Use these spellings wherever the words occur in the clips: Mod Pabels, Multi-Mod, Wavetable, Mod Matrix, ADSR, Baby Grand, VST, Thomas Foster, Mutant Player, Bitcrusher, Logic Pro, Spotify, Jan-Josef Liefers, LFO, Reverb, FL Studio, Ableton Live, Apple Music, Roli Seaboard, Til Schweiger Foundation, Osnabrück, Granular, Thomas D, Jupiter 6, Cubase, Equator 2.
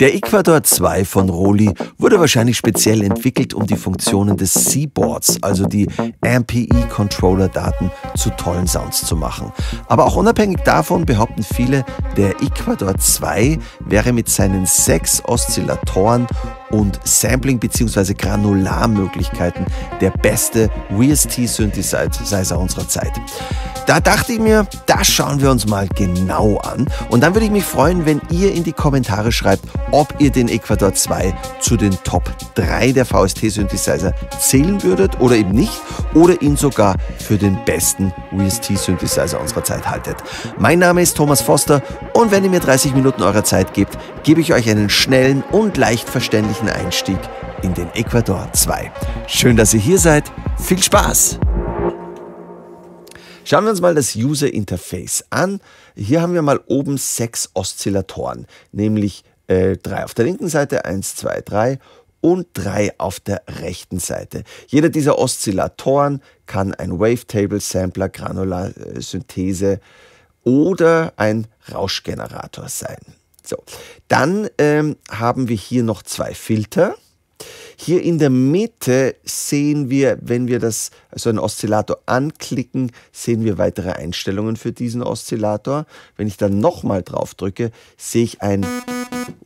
Der Equator 2 von Roli wurde wahrscheinlich speziell entwickelt, um die Funktionen des Seaboards, also die MPE-Controller-Daten, zu tollen Sounds zu machen. Aber auch unabhängig davon behaupten viele, der Equator 2 wäre mit seinen 6 Oszillatoren und Sampling- bzw. Granularmöglichkeiten der beste VST-Synthesizer unserer Zeit. Da dachte ich mir, das schauen wir uns mal genau an. Und dann würde ich mich freuen, wenn ihr in die Kommentare schreibt, ob ihr den Equator 2 zu den Top 3 der VST-Synthesizer zählen würdet oder eben nicht, oder ihn sogar für den besten VST-Synthesizer unserer Zeit haltet. Mein Name ist Thomas Foster und wenn ihr mir 30 Minuten eurer Zeit gebt, gebe ich euch einen schnellen und leicht verständlichen Einstieg in den Equator 2. Schön, dass ihr hier seid. Viel Spaß! Schauen wir uns mal das User Interface an. Hier haben wir mal oben 6 Oszillatoren, nämlich 3 auf der linken Seite, 1, 2, 3 und 3 auf der rechten Seite. Jeder dieser Oszillatoren kann ein Wavetable, Sampler, Granular, Synthese oder ein Rauschgenerator sein. So, dann haben wir hier noch 2 Filter. Hier in der Mitte sehen wir, wenn wir so einen Oszillator anklicken, sehen wir weitere Einstellungen für diesen Oszillator. Wenn ich dann nochmal drauf drücke, sehe ich ein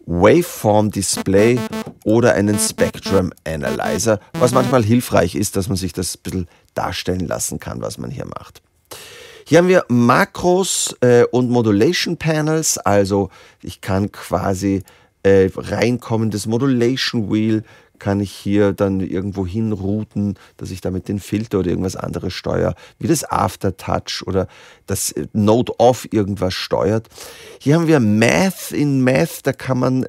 Waveform-Display oder einen Spectrum-Analyzer, was manchmal hilfreich ist, dass man sich das ein bisschen darstellen lassen kann, was man hier macht. Hier haben wir Makros und Modulation Panels, also ich kann quasi reinkommendes Modulation Wheel, kann ich hier dann irgendwo hinrouten, dass ich damit den Filter oder irgendwas anderes steuere, wie das Aftertouch oder das Note Off irgendwas steuert. Hier haben wir Math. In Math, da kann man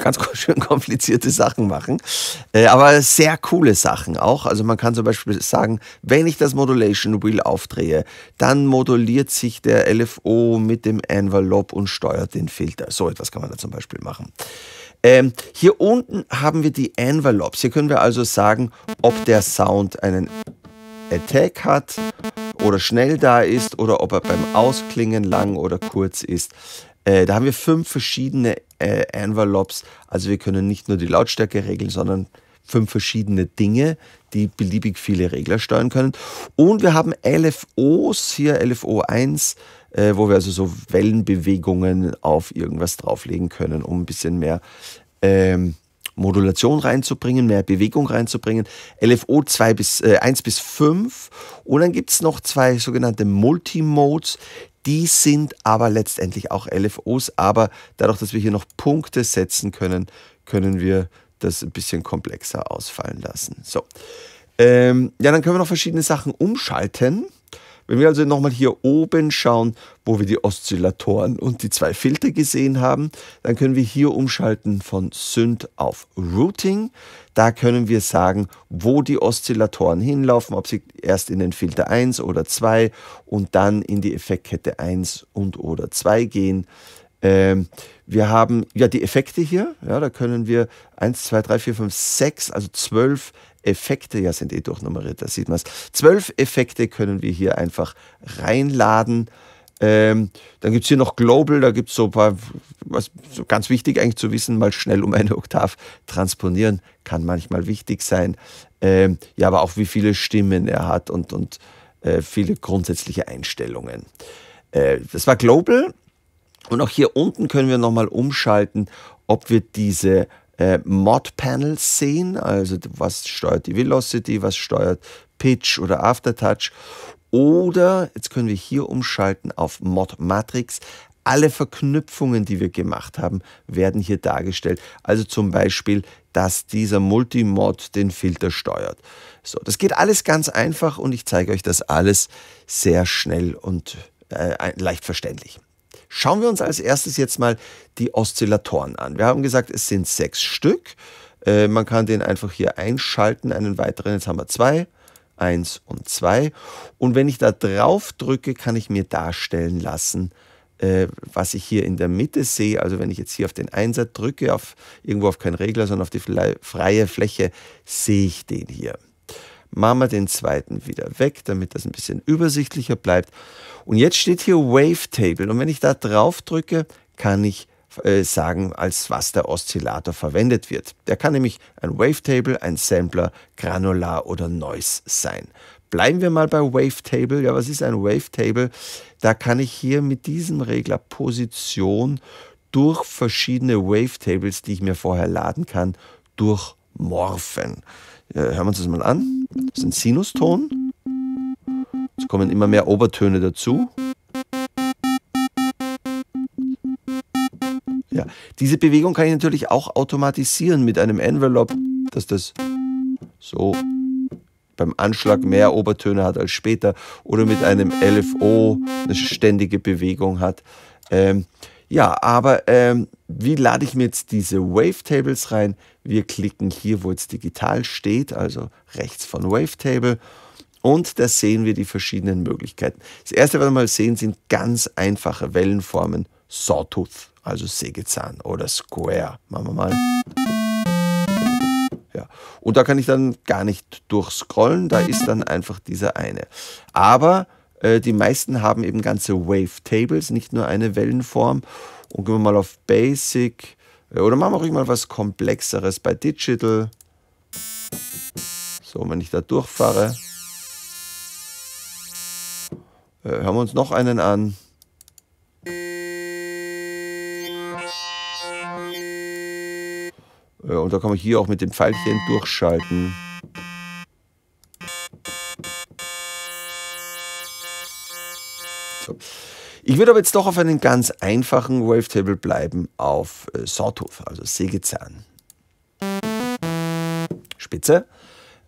ganz schön komplizierte Sachen machen, aber sehr coole Sachen auch. Also man kann zum Beispiel sagen, wenn ich das Modulation Wheel aufdrehe, dann moduliert sich der LFO mit dem Envelope und steuert den Filter. So etwas kann man da zum Beispiel machen. Hier unten haben wir die Envelopes. Hier können wir also sagen, ob der Sound einen Attack hat oder schnell da ist oder ob er beim Ausklingen lang oder kurz ist. Da haben wir 5 verschiedene Envelopes. Also wir können nicht nur die Lautstärke regeln, sondern 5 verschiedene Dinge, die beliebig viele Regler steuern können. Und wir haben LFOs, hier LFO 1, wo wir also so Wellenbewegungen auf irgendwas drauflegen können, um ein bisschen mehr Modulation reinzubringen, mehr Bewegung reinzubringen. LFO 1 bis 5. Und dann gibt es noch 2 sogenannte Multimodes. Die sind aber letztendlich auch LFOs. Aber dadurch, dass wir hier noch Punkte setzen können, können wir das ein bisschen komplexer ausfallen lassen. So. Ja, dann können wir noch verschiedene Sachen umschalten. Wenn wir also nochmal hier oben schauen, wo wir die Oszillatoren und die 2 Filter gesehen haben, dann können wir hier umschalten von Synth auf Routing. Da können wir sagen, wo die Oszillatoren hinlaufen, ob sie erst in den Filter 1 oder 2 und dann in die Effektkette 1 und oder 2 gehen. Wir haben ja die Effekte hier, ja, da können wir 1, 2, 3, 4, 5, 6, also 12 Effekte, ja, sind eh durchnummeriert, da sieht man es. 12 Effekte können wir hier einfach reinladen. Dann gibt es hier noch Global, da gibt es so ein paar, was so ganz wichtig eigentlich zu wissen, mal schnell um eine Oktav transponieren, kann manchmal wichtig sein. Ja, aber auch wie viele Stimmen er hat und viele grundsätzliche Einstellungen. Das war Global. Und auch hier unten können wir nochmal umschalten, ob wir diese Mod-Panels sehen, also was steuert die Velocity, was steuert Pitch oder Aftertouch. Oder, jetzt können wir hier umschalten auf Mod-Matrix. Alle Verknüpfungen, die wir gemacht haben, werden hier dargestellt. Also zum Beispiel, dass dieser Multimod den Filter steuert. So, das geht alles ganz einfach und ich zeige euch das alles sehr schnell und leicht verständlich. Schauen wir uns als erstes jetzt mal die Oszillatoren an. Wir haben gesagt, es sind 6 Stück. Man kann den einfach hier einschalten, einen weiteren. Jetzt haben wir 2, 1 und 2. Und wenn ich da drauf drücke, kann ich mir darstellen lassen, was ich hier in der Mitte sehe. Also wenn ich jetzt hier auf den 1er drücke, irgendwo auf keinen Regler, sondern auf die freie Fläche, sehe ich den hier. Machen wir den 2. wieder weg, damit das ein bisschen übersichtlicher bleibt. Und jetzt steht hier Wavetable. Und wenn ich da drauf drücke, kann ich sagen, als was der Oszillator verwendet wird. Der kann nämlich ein Wavetable, ein Sampler, Granular oder Noise sein. Bleiben wir mal bei Wavetable. Ja, was ist ein Wavetable? Da kann ich hier mit diesem Regler Position durch verschiedene Wavetables, die ich mir vorher laden kann, durchmorphen. Hören wir uns das mal an. Das ist ein Sinuston. Es kommen immer mehr Obertöne dazu. Ja, diese Bewegung kann ich natürlich auch automatisieren mit einem Envelope, dass das so beim Anschlag mehr Obertöne hat als später oder mit einem LFO eine ständige Bewegung hat. Wie lade ich mir jetzt diese Wavetables rein? Wir klicken hier, wo jetzt digital steht, also rechts von Wavetable. Und da sehen wir die verschiedenen Möglichkeiten. Das erste, was wir mal sehen, sind ganz einfache Wellenformen. Sawtooth, also Sägezahn, oder Square. Machen wir mal. Ja. Und da kann ich dann gar nicht durchscrollen, da ist dann einfach dieser eine. Aber die meisten haben eben ganze Wavetables, nicht nur eine Wellenform. Und gehen wir mal auf Basic. Oder machen wir ruhig mal was Komplexeres bei Digital. So, wenn ich da durchfahre. Hören wir uns noch einen an. Und da kann man hier auch mit dem Pfeilchen durchschalten. Ich würde aber jetzt doch auf einen ganz einfachen Wavetable bleiben, auf Sawtooth, also Sägezahn. Spitze.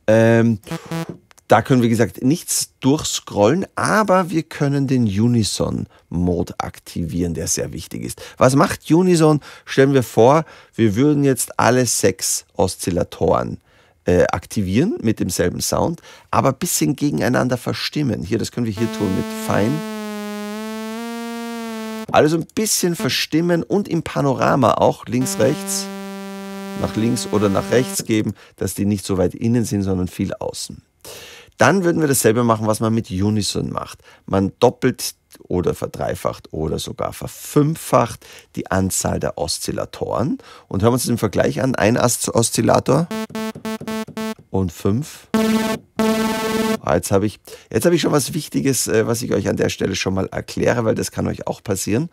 Da können wir, wie gesagt, nichts durchscrollen, aber wir können den Unison-Mode aktivieren, der sehr wichtig ist. Was macht Unison? Stellen wir vor, wir würden jetzt alle 6 Oszillatoren aktivieren mit demselben Sound, aber ein bisschen gegeneinander verstimmen. Hier, das können wir hier tun mit Fein. Also ein bisschen verstimmen und im Panorama auch links, rechts, nach links oder nach rechts geben, dass die nicht so weit innen sind, sondern viel außen. Dann würden wir dasselbe machen, was man mit Unison macht. Man doppelt oder verdreifacht oder sogar verfünffacht die Anzahl der Oszillatoren. Und hören wir uns den Vergleich an. Ein Oszillator und 5. Jetzt hab ich schon was Wichtiges, was ich euch an der Stelle schon mal erkläre, weil das kann euch auch passieren.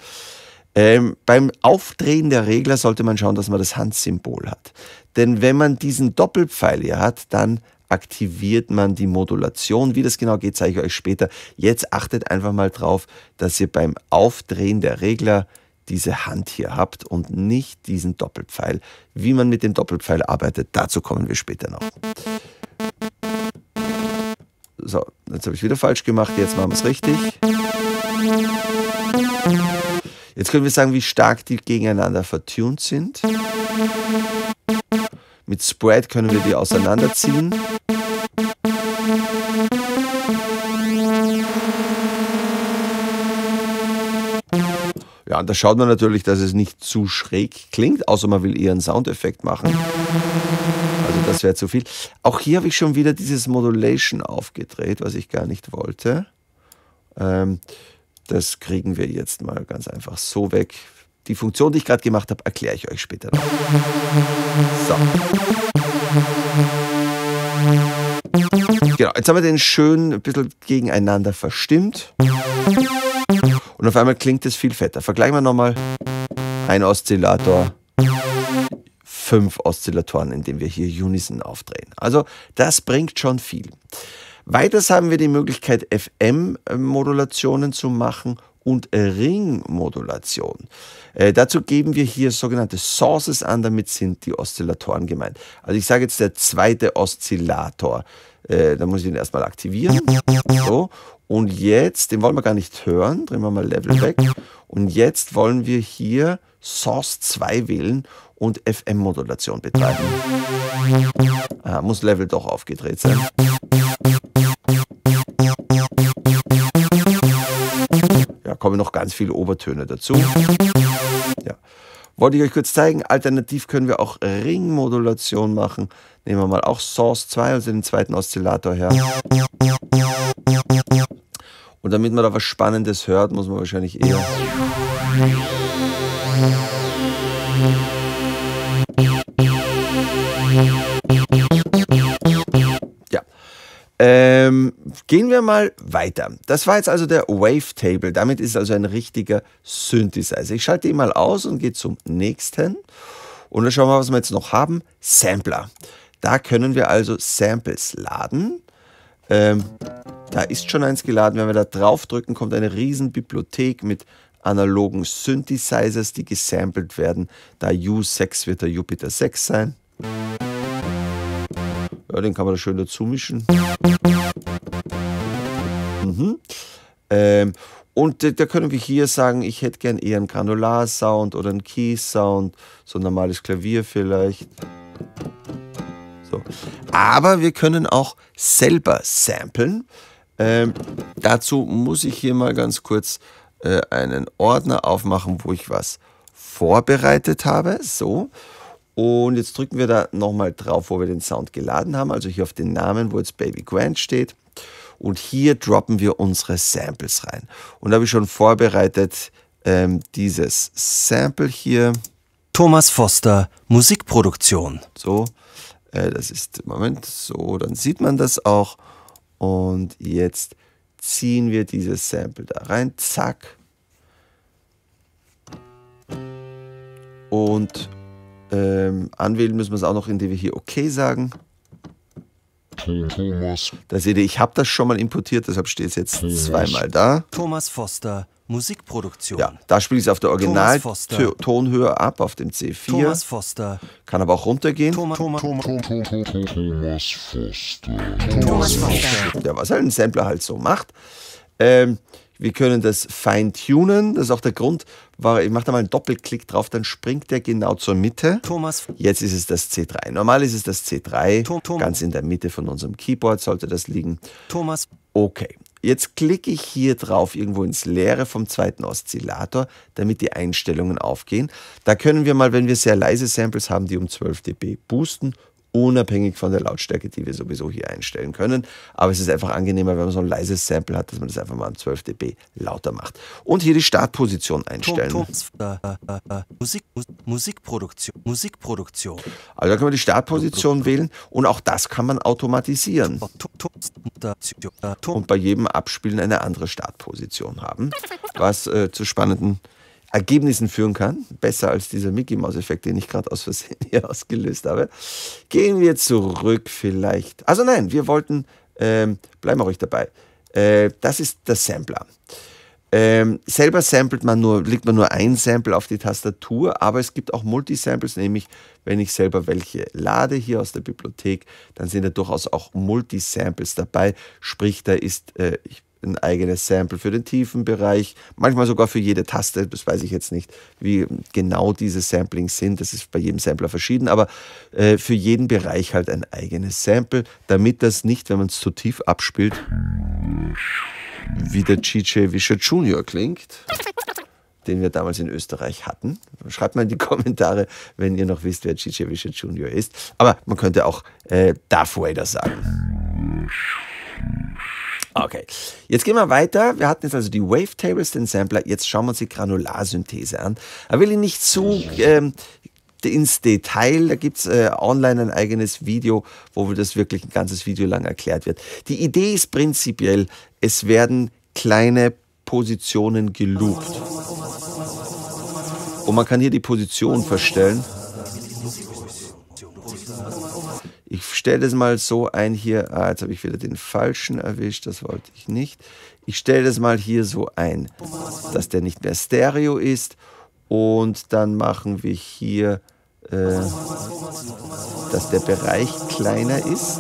Beim Aufdrehen der Regler sollte man schauen, dass man das Handsymbol hat. Denn wenn man diesen Doppelpfeil hier hat, dann aktiviert man die Modulation. Wie das genau geht, zeige ich euch später. Jetzt achtet einfach mal drauf, dass ihr beim Aufdrehen der Regler diese Hand hier habt und nicht diesen Doppelpfeil. Wie man mit dem Doppelpfeil arbeitet, dazu kommen wir später noch. So, jetzt habe ich wieder falsch gemacht, jetzt machen wir es richtig. Jetzt können wir sagen, wie stark die gegeneinander vertuned sind. Mit Spread können wir die auseinanderziehen. Ja, und da schaut man natürlich, dass es nicht zu schräg klingt, außer man will eher einen Soundeffekt machen. Also das wäre zu viel. Auch hier habe ich schon wieder dieses Modulation aufgedreht, was ich gar nicht wollte. Das kriegen wir jetzt mal ganz einfach so weg. Die Funktion, die ich gerade gemacht habe, erkläre ich euch später noch. So. Genau, jetzt haben wir den schön ein bisschen gegeneinander verstimmt. Und auf einmal klingt es viel fetter. Vergleichen wir nochmal. Ein Oszillator, 5 Oszillatoren, indem wir hier Unison aufdrehen. Also das bringt schon viel. Weiters haben wir die Möglichkeit, FM-Modulationen zu machen und Ringmodulation. Dazu geben wir hier sogenannte Sources an, damit sind die Oszillatoren gemeint. Also ich sage jetzt der zweite Oszillator. Da muss ich ihn erstmal aktivieren. So. Und jetzt, den wollen wir gar nicht hören, drehen wir mal Level weg. Und jetzt wollen wir hier Source 2 wählen und FM-Modulation betreiben. Ah, muss Level doch aufgedreht sein. Kommen noch ganz viele Obertöne dazu. Ja. Wollte ich euch kurz zeigen, alternativ können wir auch Ringmodulation machen. Nehmen wir mal auch Source 2, also den zweiten Oszillator her. Und damit man da was Spannendes hört, muss man wahrscheinlich eher... Gehen wir mal weiter. Das war jetzt also der Wavetable. Damit ist also ein richtiger Synthesizer. Ich schalte ihn mal aus und gehe zum nächsten. Und dann schauen wir mal, was wir jetzt noch haben. Sampler. Da können wir also Samples laden. Da ist schon eins geladen. Wenn wir da drauf drücken, kommt eine riesen Bibliothek mit analogen Synthesizers, die gesampelt werden. Da U6 wird der Jupiter 6 sein. Ja, den kann man da schön dazu mischen. Mhm. Und da können wir hier sagen, ich hätte gern eher einen Granular-Sound oder einen Key-Sound, so ein normales Klavier vielleicht. So. Aber wir können auch selber samplen. Dazu muss ich hier mal ganz kurz einen Ordner aufmachen, wo ich was vorbereitet habe. So. Und jetzt drücken wir da nochmal drauf, wo wir den Sound geladen haben. Also hier auf den Namen, wo jetzt Baby Grand steht. Und hier droppen wir unsere Samples rein. Und da habe ich schon vorbereitet dieses Sample hier. Thomas Foster, Musikproduktion. So, das ist, Moment, so, dann sieht man das auch. Und jetzt ziehen wir dieses Sample da rein. Zack. Und anwählen müssen wir es auch noch, indem wir hier OK sagen. Da seht ihr, ich habe das schon mal importiert, deshalb steht es jetzt zweimal da. Thomas Foster, Musikproduktion. Ja, da spiele ich es auf der Original-Tonhöhe ab, auf dem C4. Thomas Foster. Kann aber auch runtergehen. Thomas Foster. Thomas Foster. Ja, was halt ein Sampler halt so macht. Wir können das feintunen, das ist auch der Grund, ich mache da mal einen Doppelklick drauf, dann springt der genau zur Mitte. Thomas. Jetzt ist es das C3. Normal ist es das C3, ganz in der Mitte von unserem Keyboard sollte das liegen. Thomas. Okay, jetzt klicke ich hier drauf irgendwo ins Leere vom zweiten Oszillator, damit die Einstellungen aufgehen. Da können wir mal, wenn wir sehr leise Samples haben, die um 12 dB boosten, unabhängig von der Lautstärke, die wir sowieso hier einstellen können. Aber es ist einfach angenehmer, wenn man so ein leises Sample hat, dass man das einfach mal um 12 dB lauter macht. Und hier die Startposition einstellen. Musikproduktion. Also da kann man die Startposition wählen und auch das kann man automatisieren. Und bei jedem Abspielen eine andere Startposition haben, was zu spannenden Ergebnissen führen kann. Besser als dieser Mickey-Maus-Effekt, den ich gerade aus Versehen hier ausgelöst habe. Gehen wir zurück vielleicht. Also nein, wir wollten, bleiben wir ruhig dabei. Das ist der Sampler. Selber samplet man nur, legt man nur ein Sample auf die Tastatur, aber es gibt auch Multisamples, nämlich wenn ich selber welche lade hier aus der Bibliothek, dann sind da durchaus auch Multisamples dabei. Sprich, da ist, ein eigenes Sample für den tiefen Bereich, manchmal sogar für jede Taste, das weiß ich jetzt nicht, wie genau diese Samplings sind, das ist bei jedem Sampler verschieden, aber für jeden Bereich halt ein eigenes Sample, damit das nicht, wenn man es zu tief abspielt, wie der DJ Wischer Junior klingt, den wir damals in Österreich hatten. Schreibt mal in die Kommentare, wenn ihr noch wisst, wer DJ Wischer Junior ist, aber man könnte auch Darth Vader sagen. Okay, jetzt gehen wir weiter. Wir hatten jetzt also die Wavetables, den Sampler. Jetzt schauen wir uns die Granularsynthese an. Ich will ihn nicht zu ins Detail. Da gibt es online ein eigenes Video, wo das wirklich ein ganzes Video lang erklärt wird. Die Idee ist prinzipiell, es werden kleine Positionen geloopt. Und man kann hier die Position verstellen. Ich stelle das mal so ein hier, jetzt habe ich wieder den falschen erwischt, das wollte ich nicht. Ich stelle das mal hier so ein, dass der nicht mehr Stereo ist. Und dann machen wir hier, dass der Bereich kleiner ist.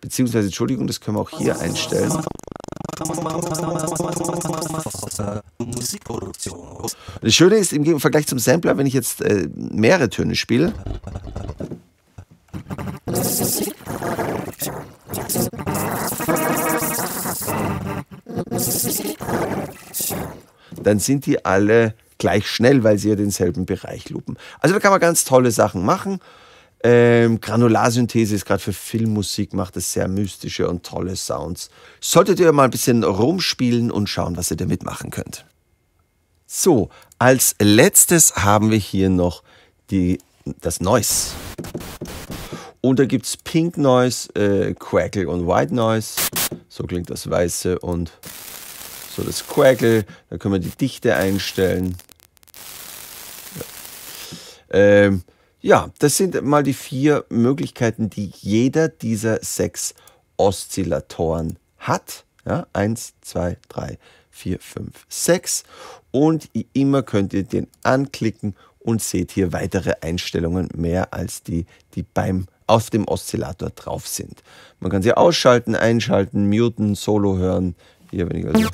Beziehungsweise, Entschuldigung, das können wir auch hier einstellen. Das Schöne ist, im Vergleich zum Sampler, wenn ich jetzt mehrere Töne spiele, dann sind die alle gleich schnell, weil sie ja denselben Bereich loopen. Also da kann man ganz tolle Sachen machen. Granularsynthese ist gerade für Filmmusik, macht es sehr mystische und tolle Sounds. Solltet ihr mal ein bisschen rumspielen und schauen, was ihr damit machen könnt. So, als letztes haben wir hier noch das Noise. Und da gibt es Pink Noise, Crackle und White Noise. So klingt das Weiße und so das Crackle. Da können wir die Dichte einstellen. Ja. Ja, das sind mal die 4 Möglichkeiten, die jeder dieser 6 Oszillatoren hat. Ja, 1, 2, 3, 4, 5, 6. Und immer könnt ihr den anklicken und seht hier weitere Einstellungen mehr als die auf dem Oszillator drauf sind. Man kann sie ausschalten, einschalten, muten, Solo hören. Hier, wenn ich also,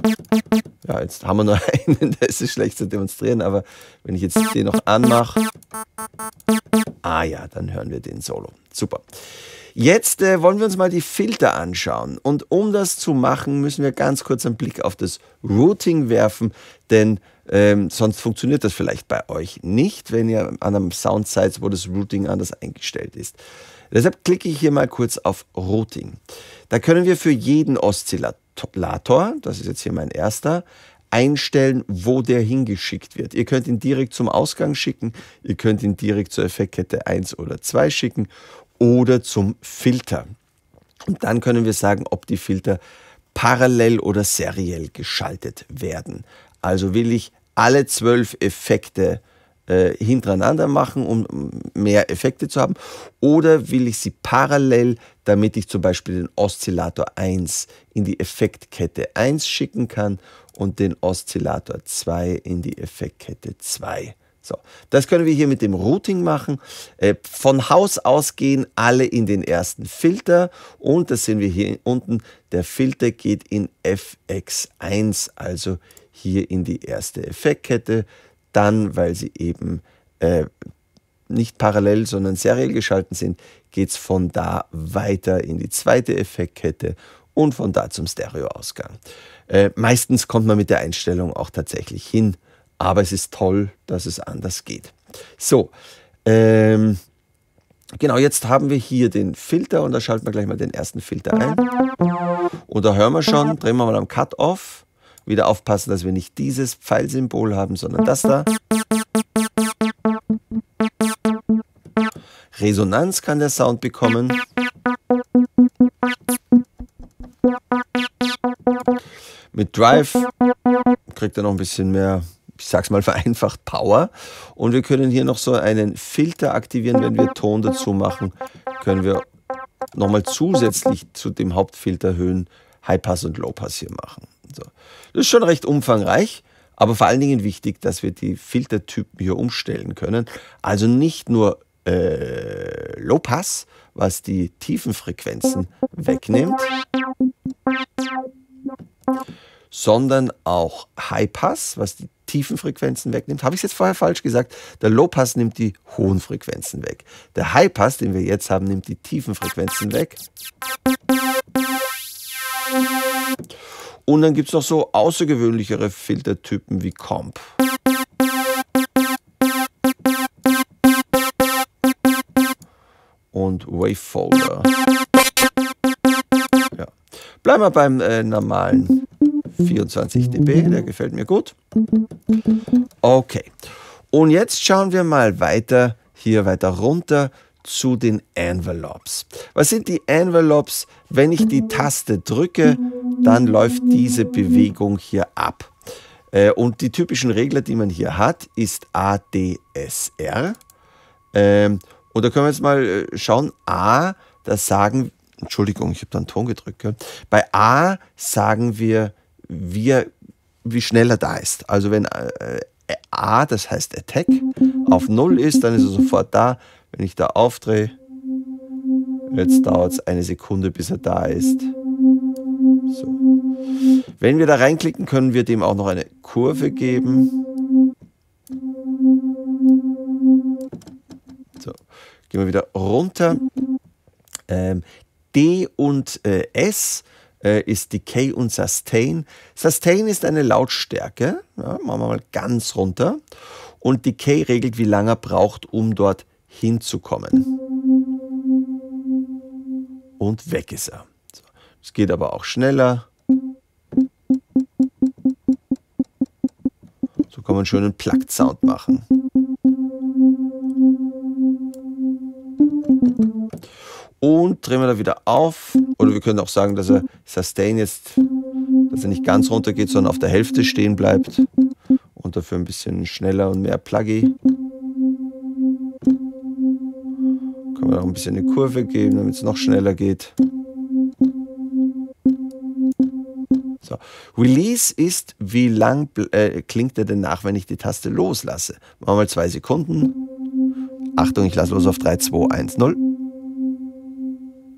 ja, jetzt haben wir nur einen, das ist schlecht zu demonstrieren, aber wenn ich jetzt den noch anmache, ah ja, dann hören wir den Solo. Super. Jetzt wollen wir uns mal die Filter anschauen. Und um das zu machen, müssen wir ganz kurz einen Blick auf das Routing werfen, denn sonst funktioniert das vielleicht bei euch nicht, wenn ihr an einem Sound seid, wo das Routing anders eingestellt ist. Deshalb klicke ich hier mal kurz auf Routing. Da können wir für jeden Oszillator, das ist jetzt hier mein erster, einstellen, wo der hingeschickt wird. Ihr könnt ihn direkt zum Ausgang schicken, ihr könnt ihn direkt zur Effektkette 1 oder 2 schicken oder zum Filter. Und dann können wir sagen, ob die Filter parallel oder seriell geschaltet werden. Also will ich alle 12 Effekte hintereinander machen, um mehr Effekte zu haben, oder will ich sie parallel, damit ich zum Beispiel den Oszillator 1 in die Effektkette 1 schicken kann und den Oszillator 2 in die Effektkette 2. So, das können wir hier mit dem Routing machen. Von Haus aus gehen alle in den ersten Filter und das sehen wir hier unten. Der Filter geht in FX1, also hier in die erste Effektkette. Dann, weil sie eben nicht parallel, sondern seriell geschalten sind, geht es von da weiter in die zweite Effektkette und von da zum Stereo-Ausgang. Meistens kommt man mit der Einstellung auch tatsächlich hin, aber es ist toll, dass es anders geht. So, genau, jetzt haben wir hier den Filter und da schalten wir gleich mal den ersten Filter ein. Und da hören wir schon, drehen wir mal am Cut-Off. Wieder aufpassen, dass wir nicht dieses Pfeilsymbol haben, sondern das da. Resonanz kann der Sound bekommen. Mit Drive kriegt er noch ein bisschen mehr, ich sag's mal vereinfacht, Power. Und wir können hier noch so einen Filter aktivieren. Wenn wir Ton dazu machen, können wir nochmal zusätzlich zu dem Hauptfilter Höhen, Highpass und Lowpass hier machen. So. Das ist schon recht umfangreich, aber vor allen Dingen wichtig, dass wir die Filtertypen hier umstellen können. Also nicht nur Lowpass, was die tiefen Frequenzen wegnimmt, sondern auch Highpass, was die tiefen Frequenzen wegnimmt. Habe ich es jetzt vorher falsch gesagt? Der Lowpass nimmt die hohen Frequenzen weg. Der Highpass, den wir jetzt haben, nimmt die tiefen Frequenzen weg. Und dann gibt es noch so außergewöhnlichere Filtertypen wie Comp. Und Wavefolder. Ja. Bleiben wir beim normalen 24 dB, der gefällt mir gut. Okay. Und jetzt schauen wir mal weiter, hier weiter runter zu den Envelopes. Was sind die Envelopes? Wenn ich die Taste drücke, dann läuft diese Bewegung hier ab. Und die typischen Regler, die man hier hat, ist ADSR. Und da können wir jetzt mal schauen, A, das sagen, Entschuldigung, ich habe da einen Ton gedrückt. Bei A sagen wir, wie schnell er da ist. Also wenn A, das heißt Attack, auf 0 ist, dann ist er sofort da. Wenn ich da aufdrehe, jetzt dauert es 1 Sekunde, bis er da ist. So. Wenn wir da reinklicken, können wir dem auch noch eine Kurve geben. So, gehen wir wieder runter. D und S ist Decay und Sustain. Sustain ist eine Lautstärke. Ja, machen wir mal ganz runter. Und Decay regelt, wie lange er braucht, um dort hinzukommen. Und weg ist er. Es geht aber auch schneller. So kann man schön einen Plugged-Sound machen. und drehen wir da wieder auf. Oder wir können auch sagen, dass er Sustain jetzt, dass er nicht ganz runter geht, sondern auf der Hälfte stehen bleibt. Und dafür ein bisschen schneller und mehr Pluggy. Können wir auch ein bisschen eine Kurve geben, damit es noch schneller geht. So. Release ist, wie lang klingt er denn nach, wenn ich die Taste loslasse? Machen wir mal 2 Sekunden. Achtung, ich lasse los auf 3, 2, 1, 0.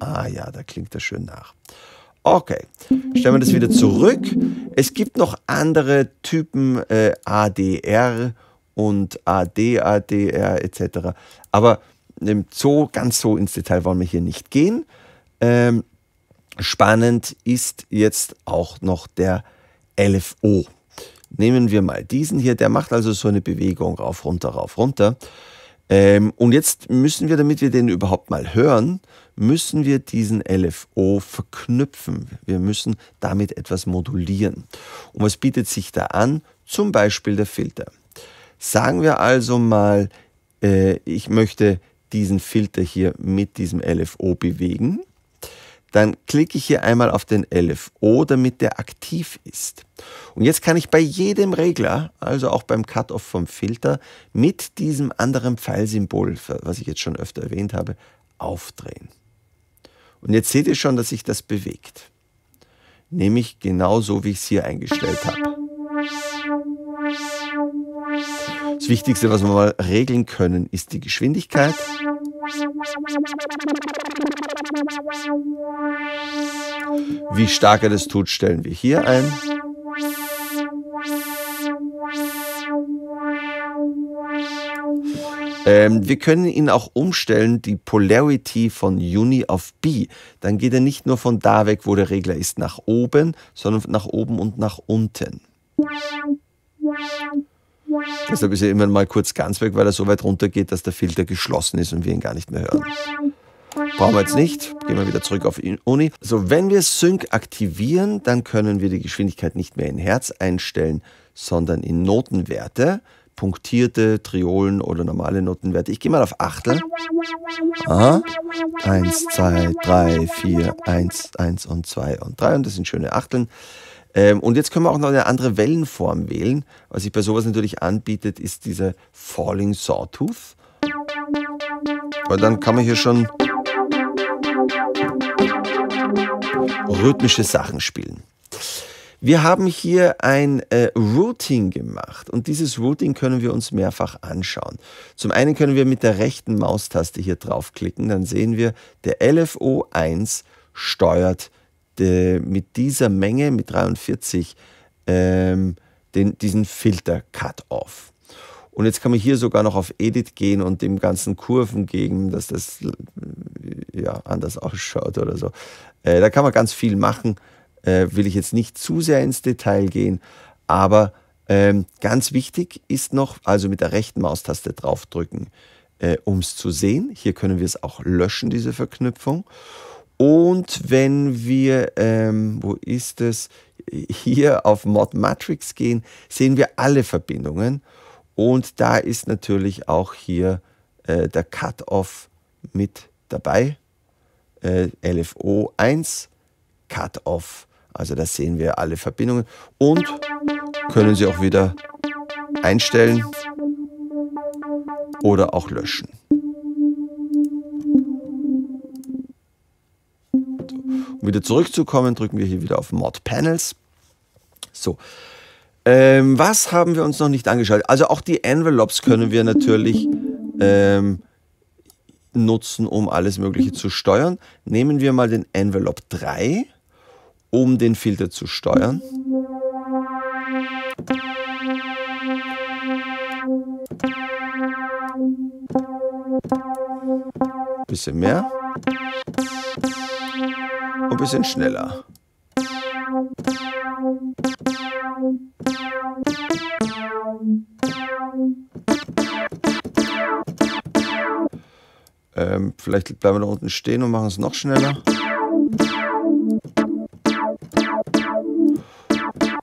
Ah ja, da klingt das schön nach. Okay, stellen wir das wieder zurück. Es gibt noch andere Typen, ADR und ADADR etc. Aber so, ganz so ins Detail wollen wir hier nicht gehen. Spannend ist jetzt auch noch der LFO. Nehmen wir mal diesen hier, der macht also so eine Bewegung rauf, runter, rauf, runter. Und jetzt müssen wir, damit wir den überhaupt mal hören, müssen wir diesen LFO verknüpfen. Wir müssen damit etwas modulieren. Und was bietet sich da an? Zum Beispiel der Filter. Sagen wir also mal, ich möchte diesen Filter hier mit diesem LFO bewegen. Dann klicke ich hier einmal auf den LFO, damit der aktiv ist. Und jetzt kann ich bei jedem Regler, also auch beim Cutoff vom Filter, mit diesem anderen Pfeilsymbol, was ich jetzt schon öfter erwähnt habe, aufdrehen. Und jetzt seht ihr schon, dass sich das bewegt. Nämlich genauso, wie ich es hier eingestellt habe. Das Wichtigste, was wir mal regeln können, ist die Geschwindigkeit. Wie stark er das tut, stellen wir hier ein. Wir können ihn auch umstellen, die Polarity von Uni auf B. Dann geht er nicht nur von da weg, wo der Regler ist, nach oben, sondern nach oben und nach unten. Deshalb ist er immer mal kurz ganz weg, weil er so weit runter geht, dass der Filter geschlossen ist und wir ihn gar nicht mehr hören. Brauchen wir jetzt nicht. Gehen wir wieder zurück auf Uni. So, wenn wir Sync aktivieren, dann können wir die Geschwindigkeit nicht mehr in Hertz einstellen, sondern in Notenwerte. Punktierte, Triolen oder normale Notenwerte. Ich gehe mal auf Achtel. Aha. 1, 2, 3, 4, 1, 1 und 2 und 3. Und das sind schöne Achteln. Und jetzt können wir auch noch eine andere Wellenform wählen. Was sich bei sowas natürlich anbietet, ist dieser Falling Sawtooth. Weil dann kann man hier schon rhythmische Sachen spielen. Wir haben hier ein Routing gemacht und dieses Routing können wir uns mehrfach anschauen. Zum einen können wir mit der rechten Maustaste hier draufklicken, dann sehen wir, der LFO1 steuert mit dieser Menge, mit 43, diesen Filter Cut-Off. Und jetzt kann man hier sogar noch auf Edit gehen und dem ganzen Kurven geben, dass das ja, anders ausschaut oder so. Da kann man ganz viel machen. Will ich jetzt nicht zu sehr ins Detail gehen, aber ganz wichtig ist noch, also mit der rechten Maustaste draufdrücken, um es zu sehen. Hier können wir es auch löschen, diese Verknüpfung. Und wenn wir, wo ist es, hier auf Mod Matrix gehen, sehen wir alle Verbindungen. Und da ist natürlich auch hier der Cut-Off mit dabei. LFO 1, Cut-Off. Also da sehen wir alle Verbindungen und können sie auch wieder einstellen oder auch löschen. Um wieder zurückzukommen, drücken wir hier wieder auf Mod Panels. So, was haben wir uns noch nicht angeschaut? Also auch die Envelopes können wir natürlich nutzen, um alles Mögliche zu steuern. Nehmen wir mal den Envelope 3. Um den Filter zu steuern. Ein bisschen mehr. Und ein bisschen schneller. Vielleicht bleiben wir da unten stehen und machen es noch schneller.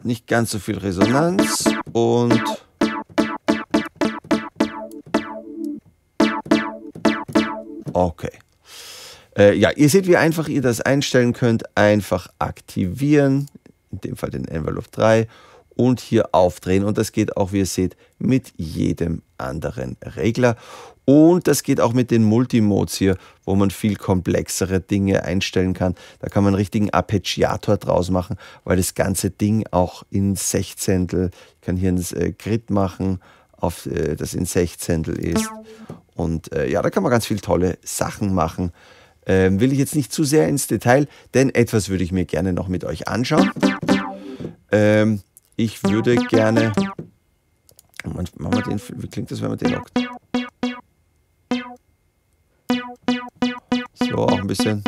Nicht ganz so viel Resonanz und okay. Ja, ihr seht, wie einfach ihr das einstellen könnt. Einfach aktivieren, in dem Fall den Envelope 3 und hier aufdrehen. Und das geht auch, wie ihr seht, mit jedem anderen Regler. Und das geht auch mit den Multimodes hier, wo man viel komplexere Dinge einstellen kann. Da kann man einen richtigen Arpeggiator draus machen, weil das ganze Ding auch in Sechzehntel, ich kann hier ein Grid machen, auf das in Sechzehntel ist. Und ja, da kann man ganz viele tolle Sachen machen. Will ich jetzt nicht zu sehr ins Detail, denn etwas würde ich mir gerne noch mit euch anschauen. Ich würde gerne... Machen wir den, wie klingt das, wenn man den lockt? So, auch ein bisschen.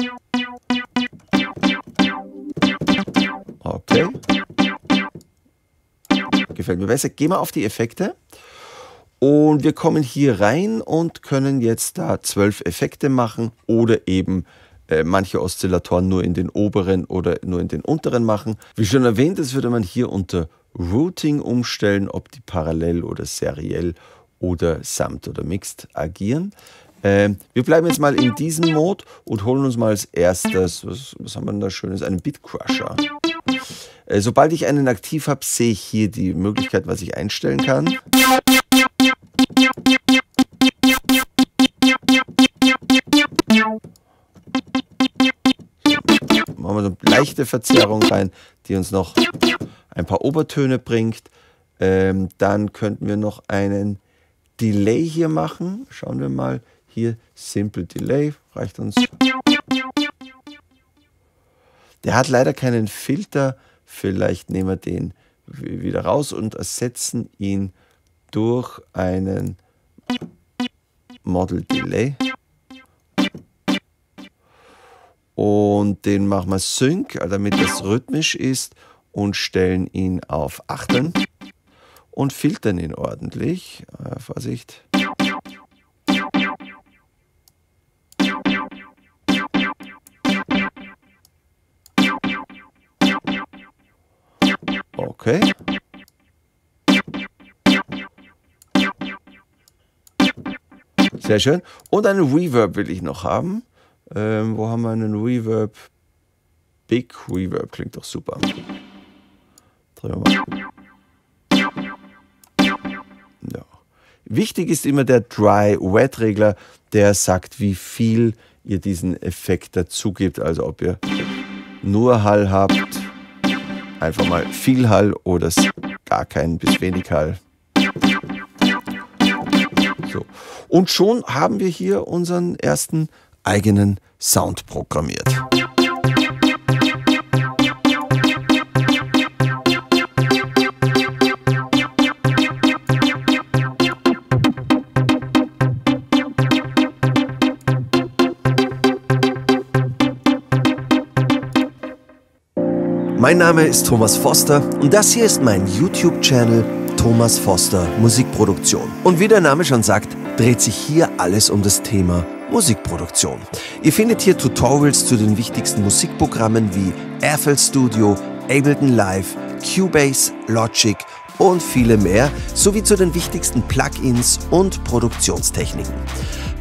Okay. Gefällt mir besser. Gehen wir auf die Effekte. Und wir kommen hier rein und können jetzt da 12 Effekte machen oder eben manche Oszillatoren nur in den oberen oder nur in den unteren machen. Wie schon erwähnt, das würde man hier unter Routing umstellen, ob die parallel oder seriell oder samt oder mixed agieren. Wir bleiben jetzt mal in diesem Mode und holen uns mal als erstes, was haben wir denn da Schönes, einen Bitcrusher. Sobald ich einen aktiv habe, sehe ich hier die Möglichkeit, was ich einstellen kann. Machen wir so eine leichte Verzerrung rein, die uns noch ein paar Obertöne bringt. Dann könnten wir noch einen Delay hier machen. Schauen wir mal. Hier Simple Delay, reicht uns. Der hat leider keinen Filter. Vielleicht nehmen wir den wieder raus und ersetzen ihn durch einen Model Delay. Und den machen wir Sync, damit das rhythmisch ist, und stellen ihn auf 8 und filtern ihn ordentlich. Vorsicht. Okay. Sehr schön. Und einen Reverb will ich noch haben. Wo haben wir einen Reverb? Big Reverb klingt doch super. Drehen wir mal. Ja. Wichtig ist immer der Dry-Wet-Regler, der sagt, wie viel ihr diesen Effekt dazu gebt. Also ob ihr nur Hall habt, einfach mal viel Hall oder gar kein bis wenig Hall. So. Und schon haben wir hier unseren ersten eigenen Sound programmiert. Mein Name ist Thomas Foster und das hier ist mein YouTube-Channel Thomas Foster Musikproduktion. Und wie der Name schon sagt, dreht sich hier alles um das Thema Musikproduktion. Ihr findet hier Tutorials zu den wichtigsten Musikprogrammen wie FL Studio, Ableton Live, Cubase, Logic und viele mehr, sowie zu den wichtigsten Plugins und Produktionstechniken.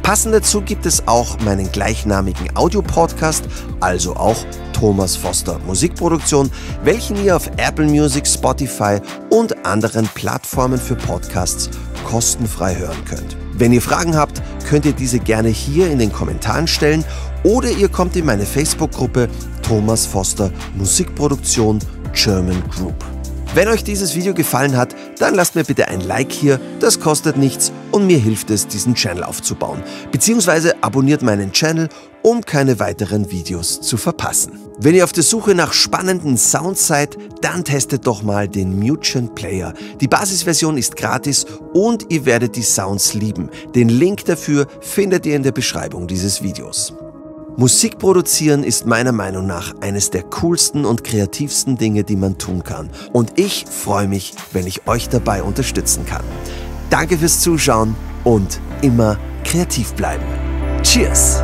Passend dazu gibt es auch meinen gleichnamigen Audio-Podcast, also auch Thomas Foster Musikproduktion, welchen ihr auf Apple Music, Spotify und anderen Plattformen für Podcasts kostenfrei hören könnt. Wenn ihr Fragen habt, könnt ihr diese gerne hier in den Kommentaren stellen oder ihr kommt in meine Facebook-Gruppe Thomas Foster Musikproduktion German Group. Wenn euch dieses Video gefallen hat, dann lasst mir bitte ein Like hier, das kostet nichts und mir hilft es, diesen Channel aufzubauen. Beziehungsweise abonniert meinen Channel, um keine weiteren Videos zu verpassen. Wenn ihr auf der Suche nach spannenden Sounds seid, dann testet doch mal den Mutant Player. Die Basisversion ist gratis und ihr werdet die Sounds lieben. Den Link dafür findet ihr in der Beschreibung dieses Videos. Musik produzieren ist meiner Meinung nach eines der coolsten und kreativsten Dinge, die man tun kann. Und ich freue mich, wenn ich euch dabei unterstützen kann. Danke fürs Zuschauen und immer kreativ bleiben. Cheers!